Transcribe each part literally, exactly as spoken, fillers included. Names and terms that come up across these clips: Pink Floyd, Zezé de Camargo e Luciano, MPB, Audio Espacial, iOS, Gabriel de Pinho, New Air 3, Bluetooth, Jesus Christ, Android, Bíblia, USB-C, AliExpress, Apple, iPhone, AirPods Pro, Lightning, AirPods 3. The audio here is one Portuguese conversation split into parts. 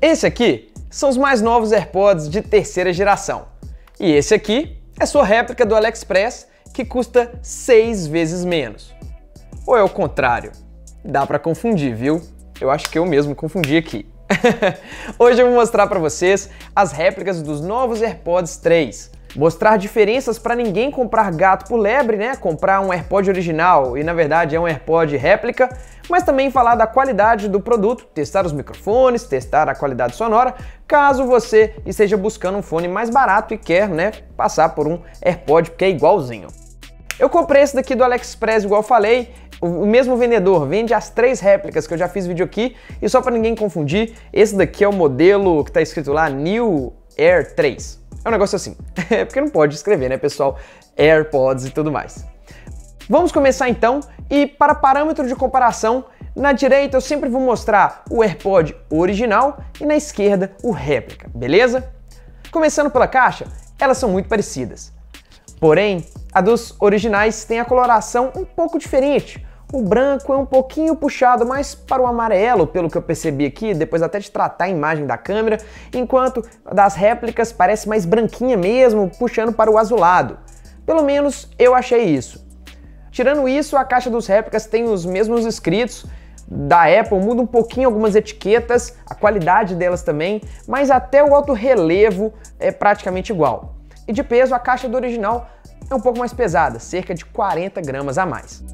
Esse aqui são os mais novos AirPods de terceira geração. E esse aqui é sua réplica do AliExpress, que custa seis vezes menos. Ou é o contrário? Dá para confundir, viu? Eu acho que eu mesmo confundi aqui. Hoje eu vou mostrar para vocês as réplicas dos novos AirPods três. Mostrar diferenças para ninguém comprar gato por lebre, né? Comprar um AirPod original e na verdade é um AirPod réplica, mas também falar da qualidade do produto, testar os microfones, testar a qualidade sonora, caso você esteja buscando um fone mais barato e quer, né, passar por um AirPod que é igualzinho. Eu comprei esse daqui do AliExpress, igual falei. O mesmo vendedor vende as três réplicas que eu já fiz vídeo aqui, e só para ninguém confundir, esse daqui é o modelo que tá escrito lá New Air três. É um negócio assim, é porque não pode escrever, né, pessoal? AirPods e tudo mais. Vamos começar então, e para parâmetro de comparação, na direita eu sempre vou mostrar o AirPod original e na esquerda o réplica, beleza? Começando pela caixa, elas são muito parecidas. Porém, a dos originais tem a coloração um pouco diferente. O branco é um pouquinho puxado mais para o amarelo, pelo que eu percebi aqui, depois até de tratar a imagem da câmera, enquanto das réplicas parece mais branquinha mesmo, puxando para o azulado. Pelo menos eu achei isso. Tirando isso, a caixa dos réplicas tem os mesmos escritos da Apple, muda um pouquinho algumas etiquetas, a qualidade delas também, mas até o alto relevo é praticamente igual. E de peso, a caixa do original é um pouco mais pesada, cerca de quarenta gramas a mais.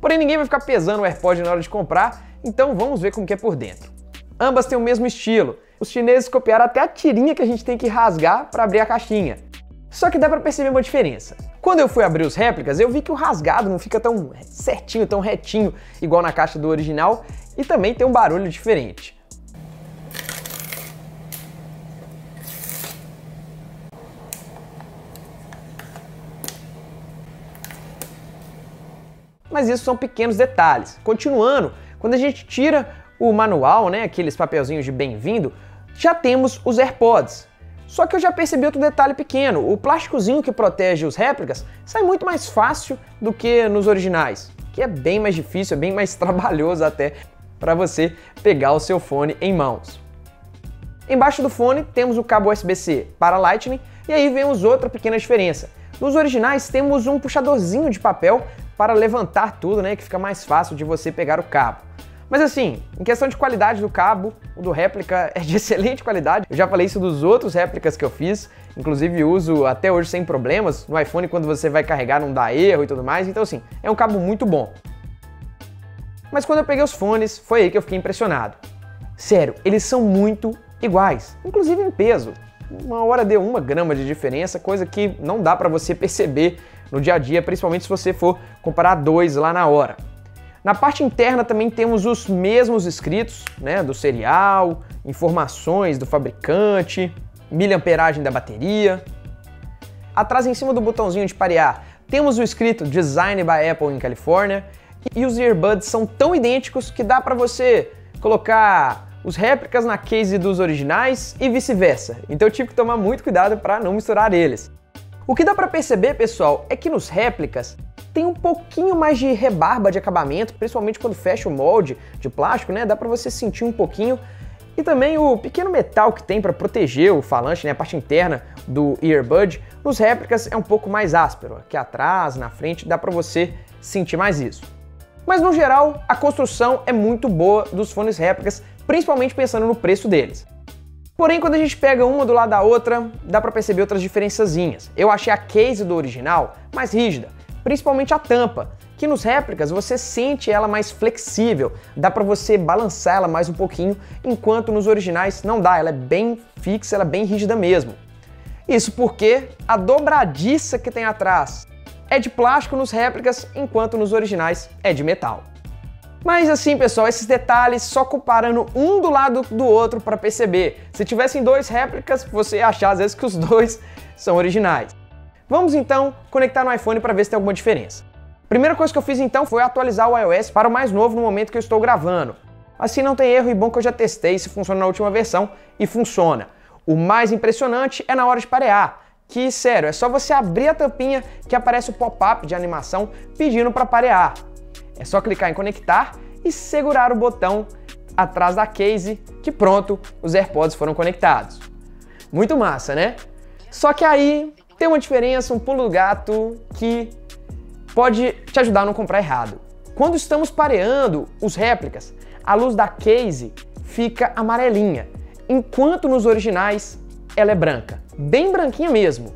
Porém, ninguém vai ficar pesando o AirPod na hora de comprar, então vamos ver como que é por dentro. Ambas têm o mesmo estilo. Os chineses copiaram até a tirinha que a gente tem que rasgar para abrir a caixinha. Só que dá para perceber uma diferença. Quando eu fui abrir os réplicas, eu vi que o rasgado não fica tão certinho, tão retinho, igual na caixa do original, e também tem um barulho diferente. Mas isso são pequenos detalhes. Continuando, quando a gente tira o manual, né, aqueles papelzinhos de bem-vindo, já temos os AirPods. Só que eu já percebi outro detalhe pequeno, o plásticozinho que protege os réplicas sai muito mais fácil do que nos originais, que é bem mais difícil, é bem mais trabalhoso até para você pegar o seu fone em mãos. Embaixo do fone temos o cabo U S B C para Lightning, e aí vemos outra pequena diferença. Nos originais temos um puxadorzinho de papel para levantar tudo, né, que fica mais fácil de você pegar o cabo. Mas assim, em questão de qualidade do cabo, o do réplica é de excelente qualidade. Eu já falei isso dos outros réplicas que eu fiz, inclusive uso até hoje sem problemas. No iPhone, quando você vai carregar, não dá erro e tudo mais, então assim, é um cabo muito bom. Mas quando eu peguei os fones, foi aí que eu fiquei impressionado. Sério, eles são muito iguais, inclusive em peso. Uma hora deu uma grama de diferença, coisa que não dá para você perceber no dia a dia, principalmente se você for comparar dois lá na hora. Na parte interna também temos os mesmos escritos, né, do serial, informações do fabricante, miliamperagem da bateria. Atrás, em cima do botãozinho de parear, temos o escrito Design by Apple in California, e os earbuds são tão idênticos que dá para você colocar os réplicas na case dos originais e vice-versa, então eu tive que tomar muito cuidado para não misturar eles. O que dá para perceber, pessoal, é que nos réplicas tem um pouquinho mais de rebarba de acabamento, principalmente quando fecha o molde de plástico, né? Dá para você sentir um pouquinho, e também o pequeno metal que tem para proteger o falante, né? A parte interna do earbud, nos réplicas é um pouco mais áspero, aqui atrás, na frente, dá para você sentir mais isso. Mas no geral, a construção é muito boa dos fones réplicas, principalmente pensando no preço deles. Porém, quando a gente pega uma do lado da outra, dá para perceber outras diferençazinhas. Eu achei a case do original mais rígida, principalmente a tampa, que nos réplicas você sente ela mais flexível, dá para você balançar ela mais um pouquinho, enquanto nos originais não dá, ela é bem fixa, ela é bem rígida mesmo. Isso porque a dobradiça que tem atrás é de plástico nos réplicas, enquanto nos originais é de metal. Mas assim, pessoal, esses detalhes só comparando um do lado do outro para perceber. Se tivessem dois réplicas, você ia achar às vezes que os dois são originais. Vamos então conectar no iPhone para ver se tem alguma diferença. Primeira coisa que eu fiz então foi atualizar o iOS para o mais novo no momento que eu estou gravando. Assim não tem erro, e bom que eu já testei se funciona na última versão, e funciona. O mais impressionante é na hora de parear, que, sério, é só você abrir a tampinha que aparece o pop-up de animação pedindo para parear. É só clicar em conectar e segurar o botão atrás da case que pronto, os AirPods foram conectados. Muito massa, né? Só que aí tem uma diferença, um pulo do gato que pode te ajudar a não comprar errado. Quando estamos pareando os réplicas, a luz da case fica amarelinha, enquanto nos originais ela é branca, bem branquinha mesmo.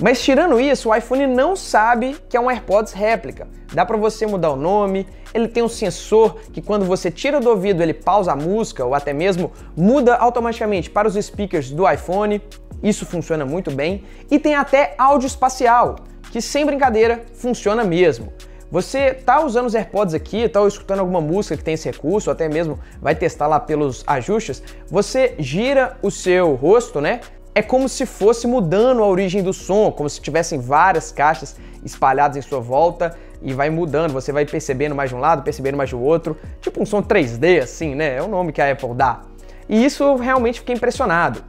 Mas tirando isso, o iPhone não sabe que é um AirPods réplica. Dá pra você mudar o nome, ele tem um sensor que quando você tira do ouvido ele pausa a música ou até mesmo muda automaticamente para os speakers do iPhone. Isso funciona muito bem. E tem até áudio espacial, que sem brincadeira funciona mesmo. Você tá usando os AirPods aqui, tá escutando alguma música que tem esse recurso, ou até mesmo vai testar lá pelos ajustes, você gira o seu rosto, né? É como se fosse mudando a origem do som, como se tivessem várias caixas espalhadas em sua volta e vai mudando, você vai percebendo mais de um lado, percebendo mais do outro, tipo um som três D assim, né? É o nome que a Apple dá. E isso eu realmente fiquei impressionado.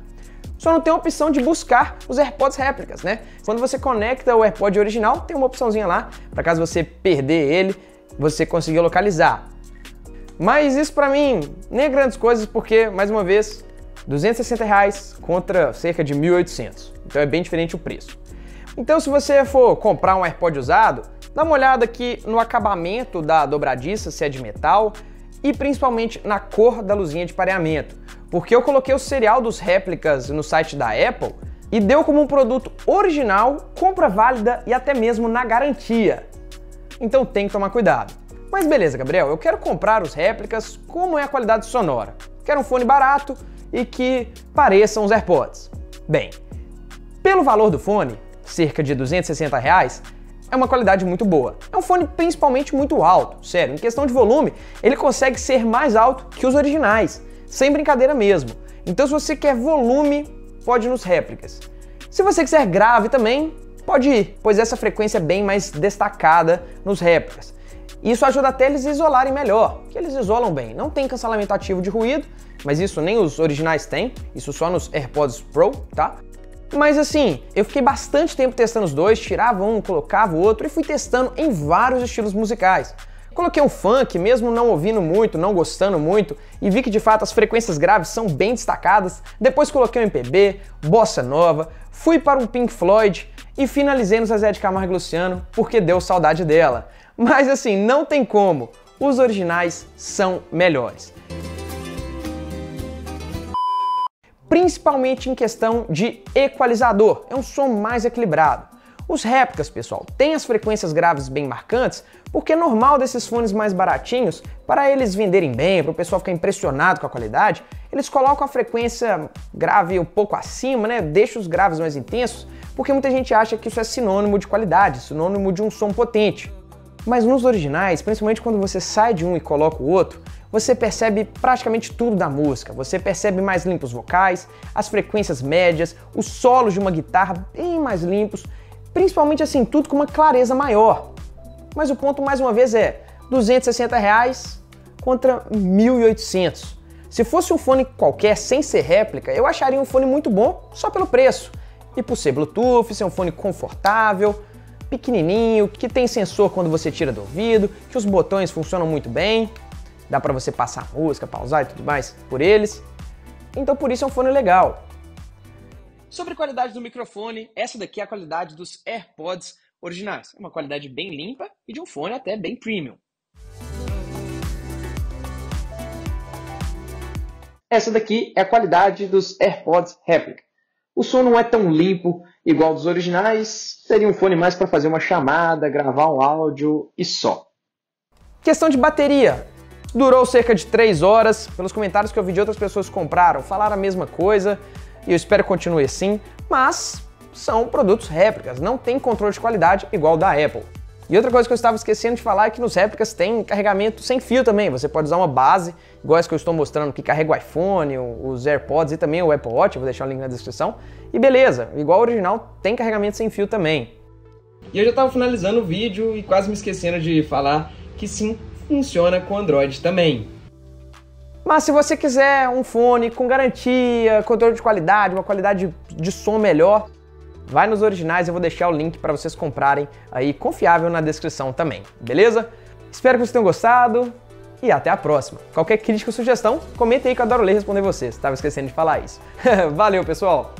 Só não tem a opção de buscar os AirPods réplicas, né? Quando você conecta o AirPod original, tem uma opçãozinha lá, para caso você perder ele, você conseguir localizar. Mas isso pra mim nem é grandes coisas, porque, mais uma vez, duzentos e sessenta reais contra cerca de mil e oitocentos. Então é bem diferente o preço. Então se você for comprar um AirPod usado, dá uma olhada aqui no acabamento da dobradiça, se é de metal, e principalmente na cor da luzinha de pareamento. Porque eu coloquei o serial dos réplicas no site da Apple e deu como um produto original, compra válida e até mesmo na garantia. Então tem que tomar cuidado. Mas beleza, Gabriel, eu quero comprar os réplicas, como é a qualidade sonora? Quero um fone barato e que pareçam os AirPods. Bem, pelo valor do fone, cerca de duzentos e sessenta reais, é uma qualidade muito boa. É um fone principalmente muito alto, sério, em questão de volume, ele consegue ser mais alto que os originais. Sem brincadeira mesmo. Então se você quer volume, pode ir nos réplicas. Se você quiser grave também, pode ir, pois essa frequência é bem mais destacada nos réplicas. Isso ajuda até eles a isolarem melhor, porque eles isolam bem. Não tem cancelamento ativo de ruído, mas isso nem os originais têm, isso só nos AirPods Pro, tá? Mas assim, eu fiquei bastante tempo testando os dois, tirava um, colocava o outro e fui testando em vários estilos musicais. Coloquei um funk, mesmo não ouvindo muito, não gostando muito, e vi que de fato as frequências graves são bem destacadas. Depois coloquei um M P B, bossa nova, fui para um Pink Floyd e finalizei no Zezé de Camargo e Luciano, porque deu saudade dela. Mas assim, não tem como, os originais são melhores. Principalmente em questão de equalizador, é um som mais equilibrado. Os réplicas, pessoal, têm as frequências graves bem marcantes, porque é normal desses fones mais baratinhos, para eles venderem bem, para o pessoal ficar impressionado com a qualidade, eles colocam a frequência grave um pouco acima, né? Deixa os graves mais intensos, porque muita gente acha que isso é sinônimo de qualidade, sinônimo de um som potente. Mas nos originais, principalmente quando você sai de um e coloca o outro, você percebe praticamente tudo da música, você percebe mais limpos vocais, as frequências médias, os solos de uma guitarra bem mais limpos, principalmente assim, tudo com uma clareza maior. Mas o ponto, mais uma vez, é duzentos e sessenta reais contra mil e oitocentos. Se fosse um fone qualquer, sem ser réplica, eu acharia um fone muito bom só pelo preço. E por ser Bluetooth, ser um fone confortável, pequenininho, que tem sensor quando você tira do ouvido, que os botões funcionam muito bem, dá pra você passar música, pausar e tudo mais por eles. Então por isso é um fone legal. Sobre a qualidade do microfone, essa daqui é a qualidade dos AirPods originais. É uma qualidade bem limpa e de um fone até bem premium. Essa daqui é a qualidade dos AirPods réplica. O som não é tão limpo igual dos originais, seria um fone mais para fazer uma chamada, gravar um áudio e só. Questão de bateria. Durou cerca de três horas, pelos comentários que eu vi de outras pessoas que compraram, falaram a mesma coisa. E eu espero que continue assim, mas são produtos réplicas, não tem controle de qualidade igual da Apple. E outra coisa que eu estava esquecendo de falar é que nos réplicas tem carregamento sem fio também, você pode usar uma base, igual essa que eu estou mostrando, que carrega o iPhone, os AirPods e também o Apple Watch, eu vou deixar o link na descrição, e beleza, igual ao original, tem carregamento sem fio também. E eu já estava finalizando o vídeo e quase me esquecendo de falar que sim, funciona com Android também. Mas se você quiser um fone com garantia, controle de qualidade, uma qualidade de som melhor, vai nos originais, eu vou deixar o link para vocês comprarem aí confiável na descrição também, beleza? Espero que vocês tenham gostado, e até a próxima. Qualquer crítica ou sugestão, comenta aí que eu adoro ler e responder vocês. Tava esquecendo de falar isso. Valeu, pessoal!